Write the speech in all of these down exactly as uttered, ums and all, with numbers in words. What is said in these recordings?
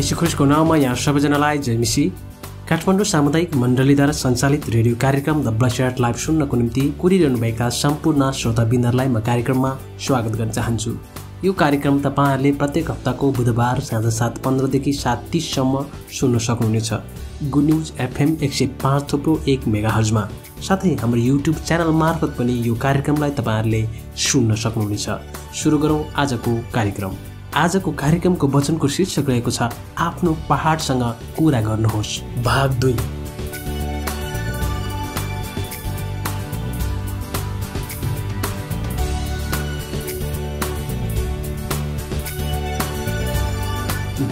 यीशु ख्रीष्टको नाममा यहाँ सबैजनालाई जय मसी। काठमाडौँ सामुदायिक मण्डलीद्वारा सञ्चालित रेडियो कार्यक्रम द ब्लेस्ड लाइफ सुन्नको निम्ति कुरिरहनुभएका सम्पूर्ण श्रोताबिन्दहरूलाई म कार्यक्रममा स्वागत गर्न चाहन्छु। यो कार्यक्रम तपाईहरूले प्रत्येक हप्ताको बुधबार साँझ सात पन्ध्रदेखि सात तीससम्म सुन्न सक्नुहुनेछ गुड न्यूज एफ एम एक सय पाँच थोप्रो एक मेगाहर्जमा। साथै हाम्रो युट्युब च्यानल मार्फत पनि यो कार्यक्रमलाई तपाईहरूले सुन्न सक्नुहुनेछ। सुरु गरौँ आजको कार्यक्रम। आजको कार्यक्रमको वचनको शीर्षक रहेको छ, आफ्नो पहाडसँग कुरा गर्नुहोस् भाग दुई।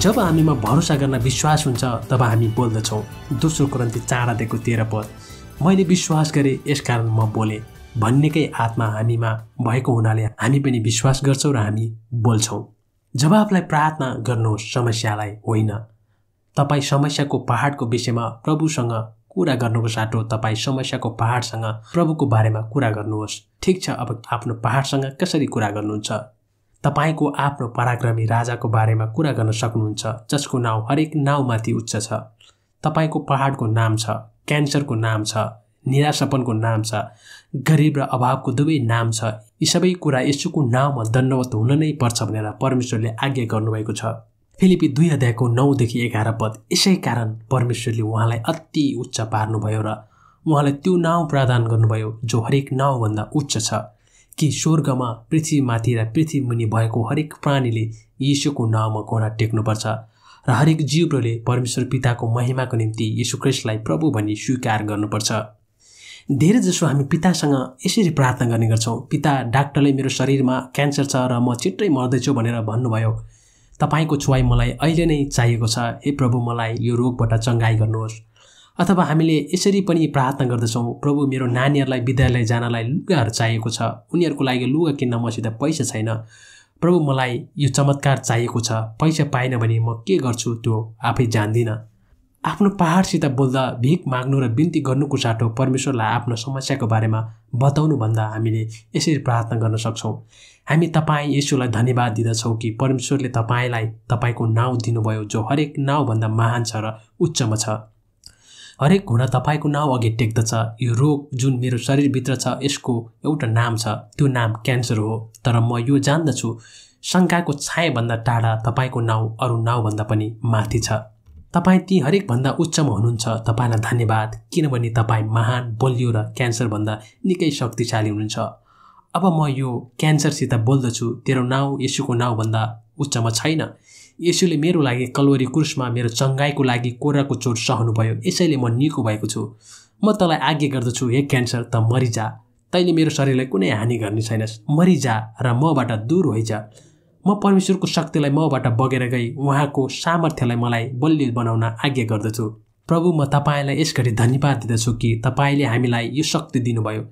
जब हामीमा भरोसा गर्न विश्वास हुन्छ तब हामी बोल्दछौँ। दोस्रो कोरिन्थी चार अध्यायको तेह्र पद, मैले विश्वास गरेँ यसकारण म बोलेँ भन्नेकै आत्मा हामीमा भएको हुनाले हामी पनि विश्वास गर्छौँ र हामी बोल्छौँ। जवाफलाई प्रार्थना गर्नुहोस्, समस्यालाई होइन। तपाईँ समस्याको पहाडको विषयमा प्रभुसँग कुरा गर्नुको साटो तपाईँ समस्याको पहाडसँग प्रभुको बारेमा कुरा गर्नुहोस्। ठिक छ, अब आफ्नो पहाडसँग कसरी कुरा गर्नुहुन्छ? तपाईँको आफ्नो पराक्रमी राजाको बारेमा कुरा गर्न सक्नुहुन्छ जसको नाउँ हरेक नाउँमाथि उच्च छ। तपाईँको पहाडको नाम छ, क्यान्सरको नाम छ, निराशापनको नाम छ, गरिब र अभावको दुवै नाम छ। यी सबै कुरा येशूको नाममा दण्डवत हुन नै पर्छ भनेर परमेश्वरले आज्ञा गर्नुभएको छ। फिलिपी दुई अध्यायको नौदेखि एघार पद, यसै कारण परमेश्वरले उहाँलाई अति उच्च पार्नुभयो र उहाँलाई त्यो नाउँ प्रदान गर्नुभयो जो हरेक नाउँभन्दा उच्च छ, कि स्वर्गमा, पृथ्वीमाथि र पृथ्वीमुनि भएको हरेक प्राणीले येशूको नाउँमा घोडा टेक्नुपर्छ र हरेक जीवले परमेश्वर पिताको महिमाको निम्ति येशू ख्रीष्टलाई प्रभु भनी स्वीकार गर्नुपर्छ। धेरैजसो हामी पितासँग यसरी प्रार्थना गर्ने गर्छौँ, पिता डाक्टरले मेरो शरीरमा क्यान्सर छ र म छिट्टै मर्दैछु भनेर भन्नुभयो, तपाईँको छुवाई मलाई अहिले नै चाहिएको छ, हे प्रभु मलाई यो रोगबाट चङ्गाई गर्नुहोस्। अथवा हामीले यसरी पनि प्रार्थना गर्दछौँ, प्रभु मेरो नानीहरूलाई विद्यालय जानलाई लुगाहरू चाहिएको छ, उनीहरूको लागि लुगा किन्न मसित पैसा छैन, प्रभु मलाई यो चमत्कार चाहिएको छ, पैसा पाएन भने म के गर्छु त्यो आफै जान्दिनँ। आफ्नो पहाडसित बोल्दा, भिख माग्नु र बिन्ती गर्नुको साटो परमेश्वरलाई आफ्नो समस्याको बारेमा बताउनुभन्दा हामीले यसरी प्रार्थना गर्न सक्छौँ, हामी तपाईँ येशूलाई धन्यवाद दिँदछौँ कि परमेश्वरले तपाईँलाई तपाईँको नाउँ दिनुभयो जो हरेक नाउँभन्दा महान छ र उच्चमा छ। हरेक घुँडा तपाईँको नाउँ अघि टेक्दछ। यो रोग जुन मेरो शरीरभित्र छ यसको एउटा नाम छ, त्यो नाम क्यान्सर हो, तर म यो जान्दछु शङ्काको छायाँभन्दा टाढा तपाईँको नाउँ अरू नाउँभन्दा पनि माथि छ। तपाईँ ती हरेकभन्दा उच्चमा हुनुहुन्छ। तपाईँलाई धन्यवाद, किनभने तपाईँ महान, बलियो र क्यान्सरभन्दा निकै शक्तिशाली हुनुहुन्छ। अब म यो क्यान्सरसित बोल्दछु, तेरो नाउँ येशूको नाउँभन्दा उच्चमा छैन। येशूले मेरो लागि कलवरी क्रुसमा मेरो चङ्गाईको लागि कोर्राको चोट सहनुभयो, यसैले म निको भएको छु। म तँलाई आज्ञा गर्दछु, हे क्यान्सर त मरिजा, तैँले मेरो शरीरलाई कुनै हानि गर्ने छैनस्, मरिजा र मबाट दूर होइजा। म परमेश्वरको शक्तिलाई मबाट बगेर गई उहाँको सामर्थ्यलाई मलाई बलियो बनाउन आज्ञा गर्दछु। प्रभु म तपाईँलाई यसरी धन्यवाद दिँदछु कि तपाईँले हामीलाई यो शक्ति दिनुभयो।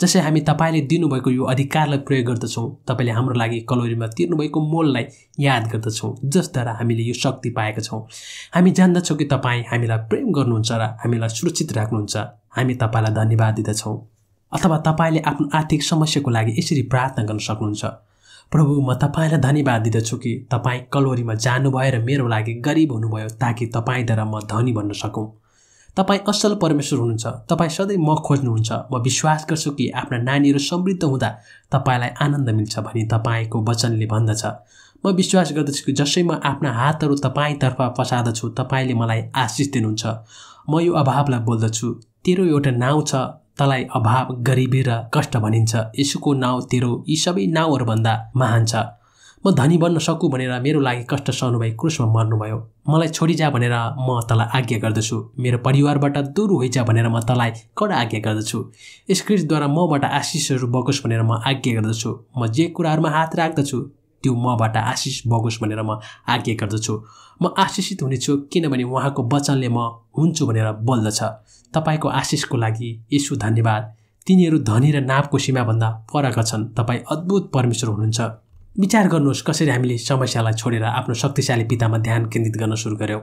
जसै हामी तपाईँले दिनुभएको यो अधिकारलाई प्रयोग गर्दछौँ, तपाईँले हाम्रो लागि कलवरीमा तिर्नुभएको मोललाई याद गर्दछौँ जसद्वारा हामीले यो शक्ति पाएका छौँ। हामी जान्दछौँ कि तपाईँ हामीलाई प्रेम गर्नुहुन्छ र हामीलाई सुरक्षित राख्नुहुन्छ। हामी तपाईँलाई धन्यवाद दिँदछौँ। अथवा तपाईँले आफ्नो आर्थिक समस्याको लागि यसरी प्रार्थना गर्न सक्नुहुन्छ, प्रभु म तपाईँलाई धन्यवाद दिँदछु कि तपाईँ कलवरीमा जानुभयो र मेरो लागि गरिब हुनुभयो ताकि तपाईँद्वारा म धनी भन्न सकौँ। तपाईँ असल परमेश्वर हुनुहुन्छ, तपाईँ सधैँ म खोज्नुहुन्छ। म विश्वास गर्छु कि आफ्ना नानीहरू समृद्ध हुँदा तपाईँलाई आनन्द मिल्छ भनी तपाईँको वचनले भन्दछ। म विश्वास गर्दछु कि जसै म आफ्ना हातहरू तपाईँतर्फ फसादछु तपाईँले मलाई आशिष दिनुहुन्छ। म यो अभावलाई बोल्दछु, तेरो एउटा नाउँ छ, तलाई अभाव, गरिबी र कष्ट भनिन्छ। येशूको नाउँ तेरो यी सबै नाउँहरूभन्दा महान छ। म धनी बन्न सकूँ भनेर मेरो लागि कष्ट सहनुभई क्रुसमा मर्नुभयो। मलाई छोडिजा भनेर म तँलाई आज्ञा गर्दछु, मेरो परिवारबाट दूर होइजा भनेर म तँलाई कडा आज्ञा गर्दछु। यस क्रिस्टद्वारा मबाट आशिषहरू बगोस् भनेर म आज्ञा गर्दछु। म जे कुराहरूमा हात राख्दछु त्यो मबाट आशिष बगोस् भनेर म आज्ञा गर्दछु। म आशिषित हुनेछु किनभने उहाँको वचनले म हुन्छु भनेर बोल्दछ। तपाईँको आशिषको लागि येशू धन्यवाद। तिनीहरू धनी र नापको सीमाभन्दा परका छन्। तपाईँ अद्भुत परमेश्वर हुनुहुन्छ। विचार गर्नुहोस् कसरी हामीले समस्यालाई छोडेर आफ्नो शक्तिशाली पितामा ध्यान केन्द्रित गर्न सुरु गर्यौँ।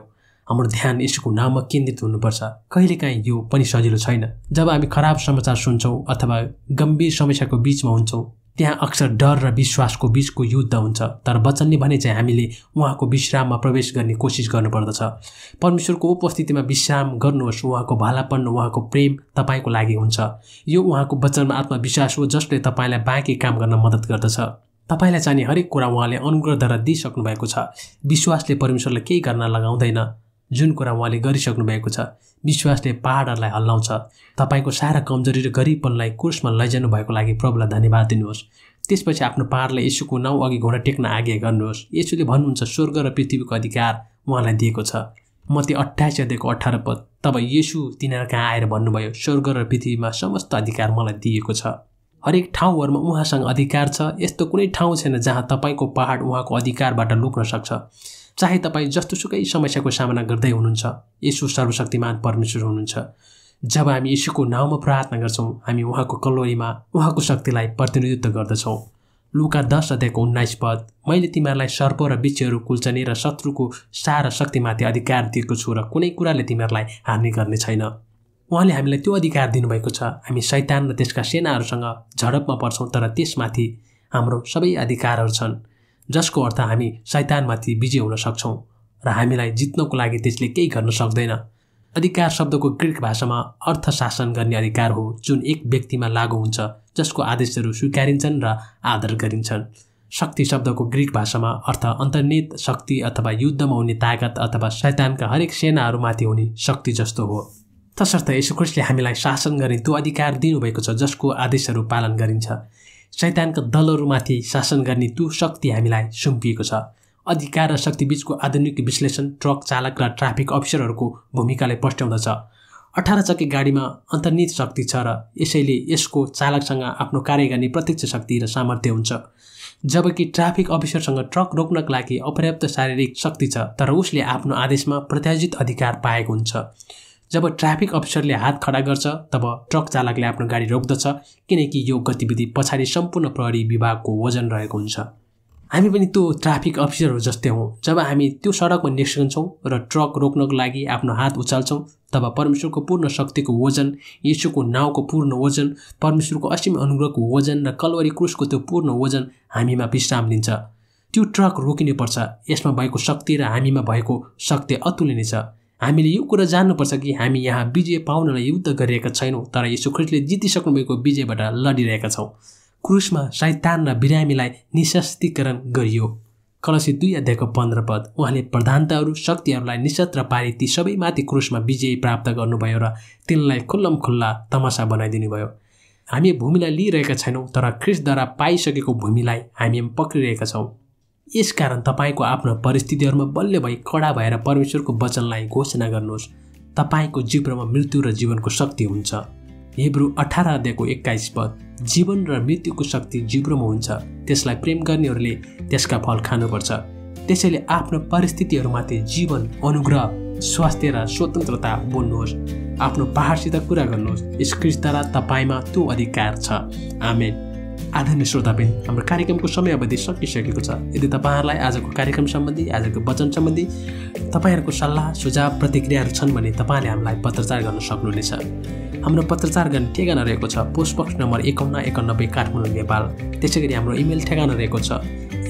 हाम्रो ध्यान येशूको नाममा केन्द्रित हुनुपर्छ। कहिलेकाहीँ यो पनि सजिलो छैन। जब हामी खराब समाचार सुन्छौँ अथवा गम्भीर समस्याको बीचमा हुन्छौँ त्यहाँ अक्सर डर र विश्वासको बीचको युद्ध हुन्छ, तर वचनले भने चाहिँ हामीले उहाँको विश्राममा प्रवेश गर्ने कोसिस गर्नुपर्दछ। परमेश्वरको उपस्थितिमा विश्राम गर्नुहोस्। उहाँको भालापन, उहाँको प्रेम तपाईँको लागि हुन्छ। यो उहाँको वचनमा आत्मविश्वास हो जसले तपाईँलाई बाँकी काम गर्न मद्दत गर्दछ। तपाईँलाई चाहिने हरेक कुरा उहाँले अनुग्रहद्वारा दिइसक्नु भएको छ। विश्वासले परमेश्वरलाई केही गर्न लगाउँदैन। जुन कुरा उहाँले गरिसक्नु भएको छ विश्वासले पहाडहरूलाई हल्लाउँछ। तपाईँको सारा कमजोरी र गरिबपनलाई क्रुसमा लैजानु भएको लागि प्रभुलाई धन्यवाद दिनुहोस्। त्यसपछि आफ्नो पहाडलाई येशूको नाउँ अघि घोडा टेक्न आज्ञा गर्नुहोस्। येशूले भन्नुहुन्छ, स्वर्ग र पृथ्वीको अधिकार उहाँलाई दिएको छ। मत्ती अट्ठाइस अध्यायको अठार पद। तब येशू तिनीहरू कहाँ आएर भन्नुभयो, स्वर्ग र पृथ्वीमा समस्त अधिकार मलाई दिएको छ। हरेक ठाउँहरूमा उहाँसँग अधिकार छ। यस्तो कुनै ठाउँ छैन जहाँ तपाईँको पहाड उहाँको अधिकारबाट लुक्न सक्छ। चाहे तपाईँ जस्तोसुकै समस्याको सामना गर्दै हुनुहुन्छ, येशू सर्वशक्तिमान परमेश्वर हुनुहुन्छ। जब हामी येशूको नाउँमा प्रार्थना गर्छौँ, हामी उहाँको कलवरीमा उहाँको शक्तिलाई प्रतिनिधित्व गर्दछौँ। लुका दस अध्यायको उन्नाइस पद। मैले तिमीहरूलाई सर्प र बिच्छीहरू, कुल्चने र शत्रुको सारा शक्तिमाथि अधिकार दिएको छु र कुनै कुराले तिमीहरूलाई हानि गर्ने छैन। उहाँले हामीलाई त्यो अधिकार दिनुभएको छ। हामी शैतान र त्यसका सेनाहरूसँग झडपमा पर्छौँ, तर त्यसमाथि हाम्रो सबै अधिकारहरू छन्, जसको अर्थ हामी शैतानमाथि विजय हुन सक्छौँ र हामीलाई जित्नको लागि त्यसले केही गर्न सक्दैन। अधिकार शब्दको ग्रीक भाषामा अर्थ शासन गर्ने अधिकार हो, जुन एक व्यक्तिमा लागू हुन्छ जसको आदेशहरू स्वीकारिन्छन् र आदर गरिन्छन्। शक्ति शब्दको ग्रीक भाषामा अर्थ अन्तर्निहित शक्ति अथवा युद्धमा हुने ताकत अथवा शैतानका हरेक सेनाहरूमाथि हुने शक्ति जस्तो हो। तसर्थ येशूख्रिस्टले हामीलाई शासन गर्ने त्यो अधिकार दिनुभएको छ जसको आदेशहरू पालन गरिन्छ। शैतानका दलहरूमाथि शासन गर्ने त्यो शक्ति हामीलाई सुम्पिएको छ। अधिकार र शक्तिबीचको आधुनिक विश्लेषण ट्रक चालक र ट्राफिक अफिसरहरूको भूमिकालाई पस्ट्याउँदछ। अठार चक्के गाडीमा अन्तर्निहित शक्ति छ र यसैले यसको चालकसँग आफ्नो कार्य गर्ने प्रत्यक्ष शक्ति र सामर्थ्य हुन्छ। जबकि ट्राफिक अफिसरसँग ट्रक रोक्नका लागि अपर्याप्त शारीरिक शक्ति छ, तर उसले आफ्नो आदेशमा प्रत्याजित अधिकार पाएको हुन्छ। जब ट्राफिक अफिसरले हात खडा गर्छ, तब ट्रक चालकले आफ्नो गाडी रोक्दछ, किनकि यो गतिविधि पछाडि सम्पूर्ण प्रहरी विभागको वजन रहेको हुन्छ। हामी पनि त्यो ट्राफिक अफिसरहरू जस्तै हौँ। जब हामी त्यो सडकमा निस्कन्छौँ र ट्रक रोक्नको लागि आफ्नो हात उचाल्छौँ, तब परमेश्वरको पूर्ण शक्तिको वजन, येशूको नाउँको पूर्ण वजन, परमेश्वरको असीम अनुग्रहको वजन र कलवरी क्रुसको त्यो पूर्ण वजन हामीमा विश्राम लिन्छ। त्यो ट्रक रोकिनुपर्छ। यसमा भएको शक्ति र हामीमा भएको शक्ति अतुलनीय छ। हामीले यो कुरा जान्नुपर्छ कि हामी यहाँ विजय पाउनलाई युद्ध गरिरहेका छैनौँ, तर येशूख्रिस्टले जितिसक्नुभएको विजयबाट लडिरहेका छौँ। क्रुसमा शैतान र बिरामीलाई निशस्तीकरण गरियो। कलोसी दुई अध्यायको पन्ध्र पद। उहाँले प्रधानताहरू, शक्तिहरूलाई निशस्त्र पारी ती सबैमाथि क्रुसमा विजय प्राप्त गर्नुभयो र तिनलाई खुल्लम खुल्ला तमासा बनाइदिनु भयो। हामी भूमिलाई लिइरहेका छैनौँ, तर ख्रिस्टद्वारा पाइसकेको भूमिलाई हामी पक्रिरहेका छौँ। यसकारण तपाईँको आफ्नो परिस्थितिहरूमा बलियो भई कडा भएर परमेश्वरको वचनलाई घोषणा गर्नुहोस्। तपाईँको जिब्रोमा मृत्यु र जीवनको शक्ति हुन्छ। हिब्रू अठार अध्यायको एक्काइस पद। जीवन र मृत्युको शक्ति जिब्रोमा हुन्छ, त्यसलाई प्रेम गर्नेहरूले त्यसका फल खानुपर्छ। त्यसैले आफ्नो परिस्थितिहरूमाथि जीवन, अनुग्रह, स्वास्थ्य र स्वतन्त्रता बोल्नुहोस्। आफ्नो पहाडसित कुरा गर्नुहोस्। यस ख्रिस्टद्वारा तपाईँमा त्यो अधिकार छ। आमेन। आदरणीय श्रोताबेन, हाम्रो कार्यक्रमको समय अवधि सकिसकेको छ। यदि तपाईँहरूलाई आजको कार्यक्रम सम्बन्धी, आजको वचन सम्बन्धी तपाईँहरूको सल्लाह सुझाव प्रतिक्रियाहरू छन् भने तपाईँले हामीलाई पत्रचार गर्न सक्नुहुनेछ। हाम्रो पत्रचार गर्ने ठेगाना रहेको छ पोस्ट बक्स नम्बर एकाउन्न एकानब्बे काठमाडौँ, नेपाल। त्यसै गरी हाम्रो इमेल ठेगाना रहेको छ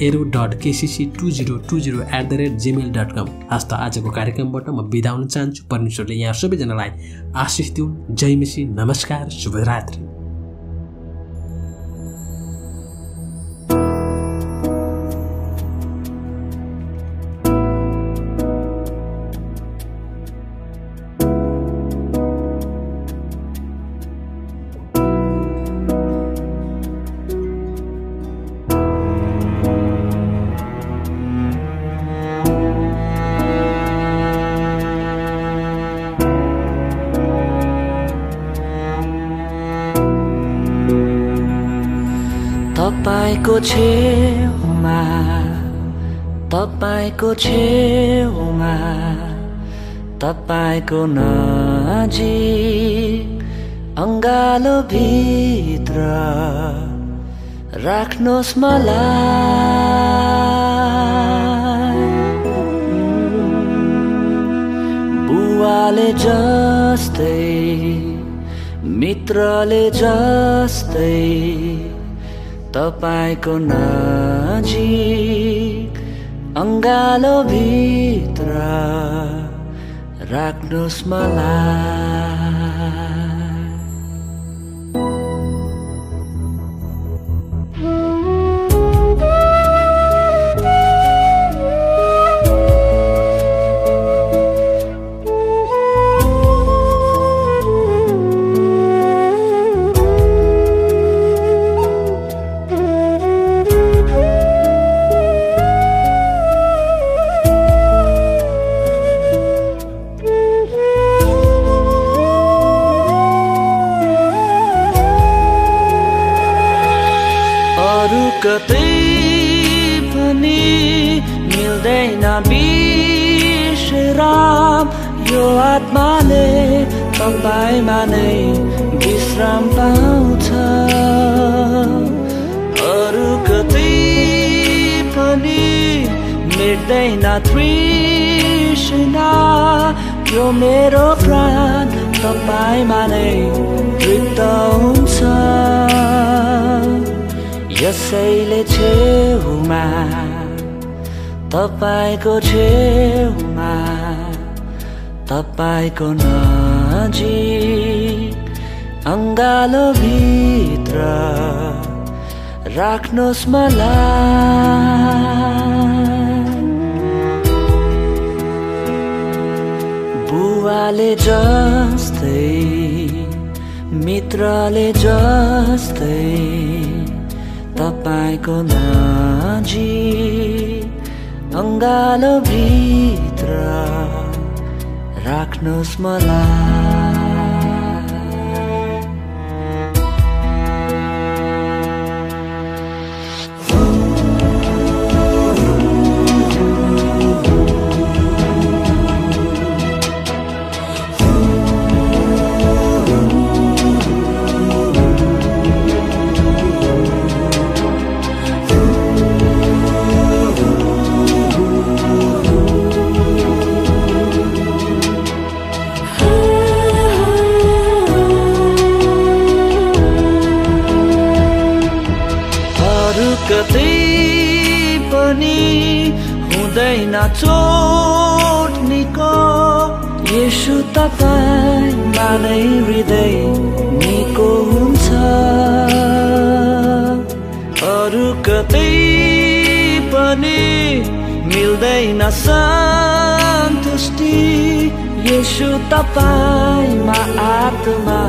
arrow dot KCC two zero two zero at the rate Gmail dot com. हस्त आजको कार्यक्रमबाट म बिदा हुन चाहन्छु। परमेश्वरले यहाँ सबैजनालाई आशिष दिउन्। जय मसी। नमस्कार। शुभरात्रि। तपाईको छेउमा, तपाईको छेउमा, तपाईको नजिक अङ्गालो भित्र राख्नुहोस् मलाई। बुवाले जस्तै, मित्रले जस्तै तपाईको नजिक अंगालो भित्र राख्नुस् मलाई। कतै पनि मिल्दैन विश्राम, यो आत्माले तपाईँमा नै विश्राम पाउँछ। अरू कतै पनि मेट्दैन तृष्णा, यो मेरो प्राण तपाईँमा नै तृप्त हुन्छ। यसैले छेउमा तपाईको छेउमा तपाईको नजिक अंगालो भित्र राख्नुस् मलाई। बुवाले जस्तै मित्रले जस्तै तपाईको नजिक अंगालो भित्र राख्नुस् मलाई। कतै पनि हुँदैन चोट निको, येशू तपाईमा नै हृदय निको हुन्छ। अरू कतै पनि मिल्दैन सन्तुष्टि, येशू तपाईमा आत्मा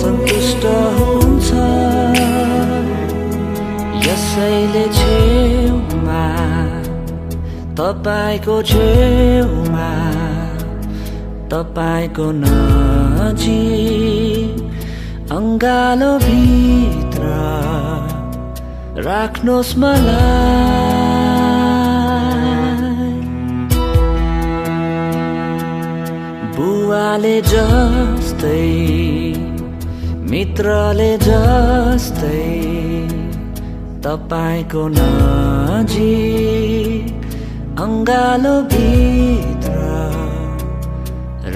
सन्तुष्ट हुन्छ। यसैले छेउमा तपाईको छेउमा तपाईको नजिक अंगालो भित्र राख्नुस् मलाई। बुवाले जस्तै मित्रले जस्तै तपाईको नजिक अंगालो भित्र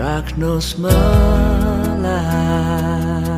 राख्नुस् मलाई।